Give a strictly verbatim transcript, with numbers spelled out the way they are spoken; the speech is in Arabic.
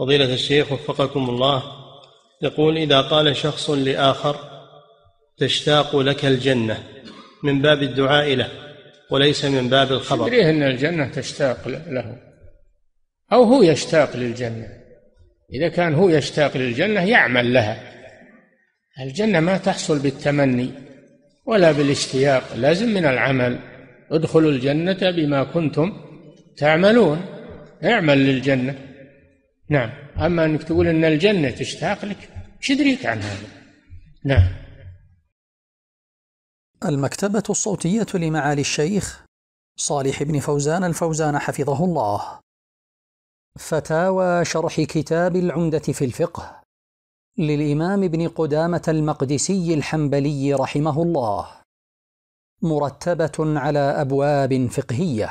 فضيلة الشيخ وفقكم الله، يقول: إذا قال شخص لآخر تشتاق لك الجنة من باب الدعاء له وليس من باب الخبر، يدريه أن الجنة تشتاق له أو هو يشتاق للجنة. إذا كان هو يشتاق للجنة يعمل لها. الجنة ما تحصل بالتمني ولا بالاشتياق، لازم من العمل. ادخلوا الجنة بما كنتم تعملون، اعمل للجنة. نعم. أما أنك تقول أن الجنة تشتاق لك، ايش يدريك عن هذا؟ نعم. المكتبة الصوتية لمعالي الشيخ صالح بن فوزان الفوزان حفظه الله، فتاوى شرح كتاب العمدة في الفقه للإمام بن قدامة المقدسي الحنبلي رحمه الله، مرتبة على أبواب فقهية.